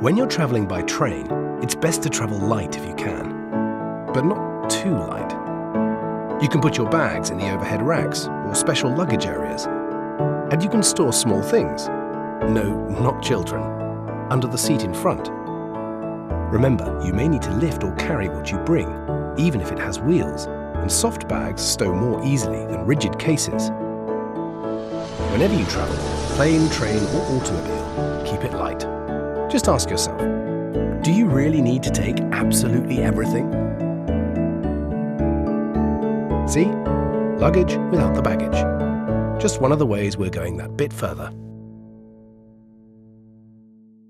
When you're traveling by train, it's best to travel light if you can, but not too light. You can put your bags in the overhead racks or special luggage areas, and you can store small things, no, not children, under the seat in front. Remember, you may need to lift or carry what you bring, even if it has wheels, and soft bags stow more easily than rigid cases. Whenever you travel, plane, train or automobile, keep it light. Just ask yourself, do you really need to take absolutely everything? See? Luggage without the baggage. Just one of the ways we're going that bit further.